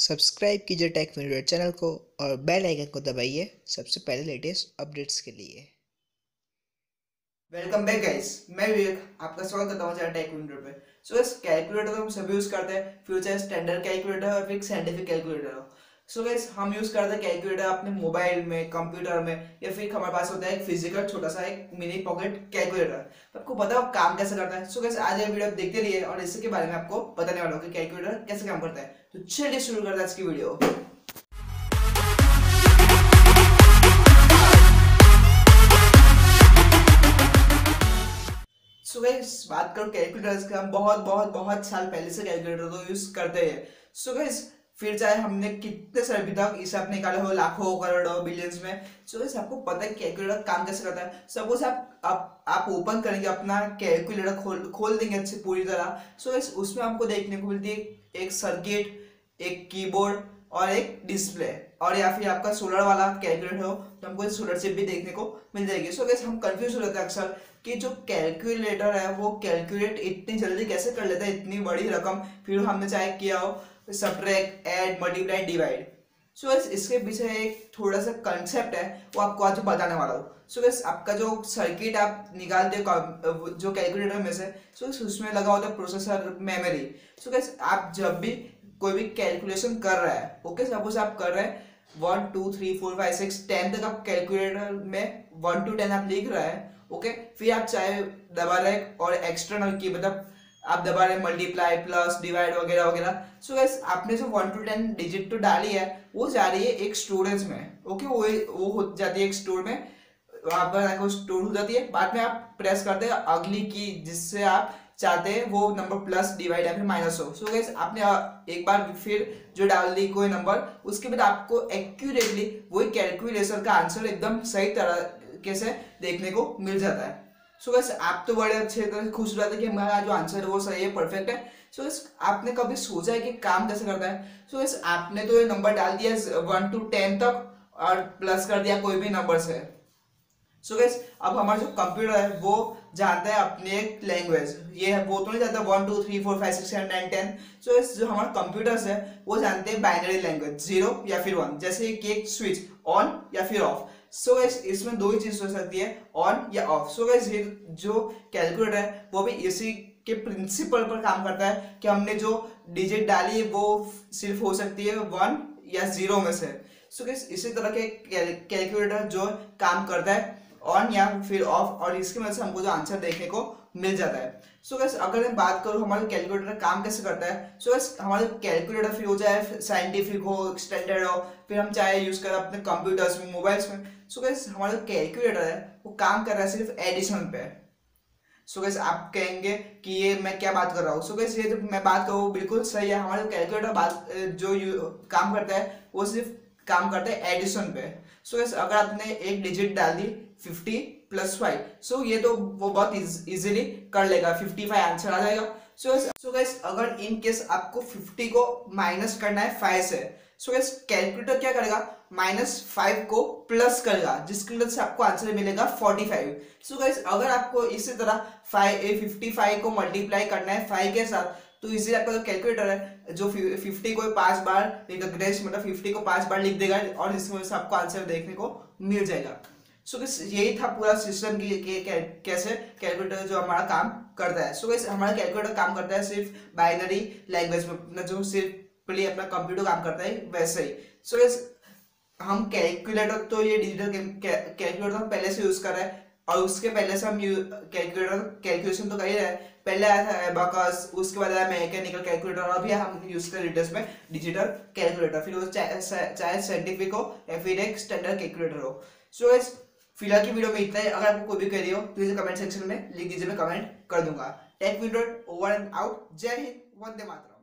Subscribe कीजिए take Windroid channel को और बेल आइकन को दबाइए सबसे पहले लेटेस्ट अपडेट्स के लिए। वेलकम बैक गाइस, मैं विवेक आपका स्वागत करता हूँ हमारे टेक विंड्रॉइड पे। कैलकुलेटर तो हम सभी यूज करते हैं, फ्यूचर स्टैंडर्ड कैलकुलेटर और फिर साइंटिफिक कैलकुलेटर हो। गाइस हम यूज करते हैं कैलकुलेटर अपने मोबाइल में, कंप्यूटर में, या फिर हमारे पास होता है एक फिजिकल छोटा सा एक मिनी पॉकेट कैलकुलेटर। तो आपको बताओ काम कैसे करता है। गाइस आज ये वीडियो आप देखते रहिए और इसके बारे में आपको बताने वाला हूँ कि कैलकुलेटर कैसे काम करता है। तो चलिए शुरू करते हैं आज की वीडियो। बात करो कैलकुलेटर्स का, हम बहुत साल पहले से कैलकुलेटर को यूज करते हैं। गाइस फिर चाहे हमने कितने सारे भी तक हिसाब निकाले हो, लाखों करोड़ों बिलियंस में। गाइस आपको पता है कैलकुलेटर काम कैसे करता है। सपोज आप ओपन करेंगे अपना कैलकुलेटर, खोल देंगे अच्छे पूरी तरह। गाइस उसमें आपको देखने को मिलती है एक सर्किट, एक कीबोर्ड और एक डिस्प्ले, और या फिर आपका सोलर वाला कैलकुलेटर हो तो हमको सोलर चिप भी देखने को मिल जाएगी। गाइस हम कंफ्यूज हो जाते हैं अक्सर कि जो कैलकुलेटर है वो कैलकुलेट इतनी जल्दी कैसे कर लेता है इतनी बड़ी रकम। फिर हमने चाहे किया हो subtract, add, multiply, divide. Guys इसके पीछे एक थोड़ा सा कंसेप्ट है, वो आपको आज बताने वाला हूँ। गाइस आपका जो सर्किट आप निकालते हो जो कैलकुलेटर में से, गाइस उसमें लगा होता है प्रोसेसर, मेमोरी। गाइस आप जब भी कोई भी कैलकुलेशन कर रहा है, ओके सपोज आप कर रहे हैं 1 2 3 4 5 6 10 तक आप कैलकुलेटर में 1 to 10 आप लिख रहा है, ओके। फिर आप चाहे दबा रहे और एक्सटर्नल की मतलब आप दबा रहे मल्टीप्लाई, प्लस, डिवाइड वगैरह वगैरह। गाइस आपने जो 1 to 10 डिजिट तो डाली है वो जा रही है एक स्टोरेज में, ओके। वो हो जाती है एक स्टोर में, वहाँ पर स्टोर हो जाती है। बाद में आप प्रेस करते हैं अगली की जिससे आप चाहते हैं वो नंबर प्लस, डिवाइड या फिर माइनस हो। गाइस आपने एक बार फिर जो डाल दी कोई नंबर, उसके बाद आपको एक्यूरेटली वही कैलकुलेशन का आंसर एकदम सही तरीके से देखने को मिल जाता है। गाइस आप तो बड़े अच्छे तरह से खुश हो जाते हैं कि हमारा जो आंसर है वो सही है, परफेक्ट है। गाइस आपने कभी सोचा है कि काम कैसे करता है। गाइस आपने तो ये नंबर डाल दिया 1 to 10 तक और प्लस कर दिया कोई भी नंबर से। गाइस अब हमारा जो कंप्यूटर है वो जानता है अपने एक लैंग्वेज, ये है वो तो नहीं जानता 1 2 3 4 5 6 7 8 9 10। गाइस जो हमारा कंप्यूटर्स है वो जानते हैं बाइनरी लैंग्वेज, 0 या फिर 1, जैसे कि एक स्विच ऑन या फिर ऑफ। गाइस इसमें दो ही चीज हो सकती है, ऑन या ऑफ। गाइस जो कैलकुलेटर है वो भी इसी के प्रिंसिपल पर काम करता है कि हमने जो डिजिट डाली वो सिर्फ हो सकती है 1 या 0 में से। गाइस इसी तरह के कैलकुलेटर जो काम करता है ऑन या फिर ऑफ, और इसकी वजह से हमको जो आंसर देखने को मिल जाता है। गाइस अगर मैं बात करूँ हमारे कैलकुलेटर काम कैसे करता है। गाइस हमारे कैलकुलेटर फिर हो जाए साइंटिफिक हो, स्टैंडर्ड हो, फिर हम चाहे यूज करें अपने कंप्यूटर्स में, मोबाइल्स में। गाइस हमारा जो कैलकुलेटर है वो काम कर रहा है सिर्फ एडिशन पे। गाइस आप कहेंगे कि ये मैं क्या बात कर रहा हूँ। गाइस ये जब मैं बात करूँ बिल्कुल सही है, हमारा कैलकुलेटर जो काम करता है वो सिर्फ काम करता है एडिशन पे। गाइस अगर आपने एक डिजिट डाल दी 50 + 5, ये तो वो बहुत इजीली कर लेगा, 55 आंसर आ जाएगा। गाइस अगर इन केस आपको 50 को माइनस करना है 5 से, गाइस कैलकुलेटर क्या करेगा, -5 को प्लस करेगा, जिसकी वजह से आपको आंसर मिलेगा 45। गाइस अगर आपको इसी तरह 55 को मल्टीप्लाई करना है 5 के साथ, तो इसीलिए आपका जो कैलकुलेटर है जो 50 को 5 बार रिकग्नाइज मतलब 50 को 5 बार लिख देगा और इसकी वजह से आपको आंसर देखने को मिल जाएगा। गाइस यही था पूरा सिस्टम की कैसे कैलकुलेटर जो हमारा काम करता है। गाइस हमारा कैलकुलेटर काम करता है सिर्फ बाइनरी लैंग्वेज में, अपना जो सिर्फ अपना कंप्यूटर काम करता है वैसे ही। गाइस हम कैलकुलेटर तो ये डिजिटल कैलकुलेटर हम पहले से यूज कर रहे हैं, और उसके पहले से हम कैलकुलेटर कैलकुलेशन तो कर ही रहे हैं। पहले आया था एबाकस, उसके बाद आया मैकेनिकल कैलकुलेटर, और अभी हम यूज कर लेटेस्ट में डिजिटल कैलकुलेटर। फिर वो चाहे साइंटिफिक हो या फिर एक स्टैंडर्ड कैलकुलेटर हो। गाइस फिलहाल की वीडियो में इतना ही। अगर आपको कोई भी क्वेरी हो तो इसे कमेंट सेक्शन में लिख दीजिए, मैं कमेंट कर दूंगा। Tech Windroid over and out. जय हिंद, वंदे मातरम।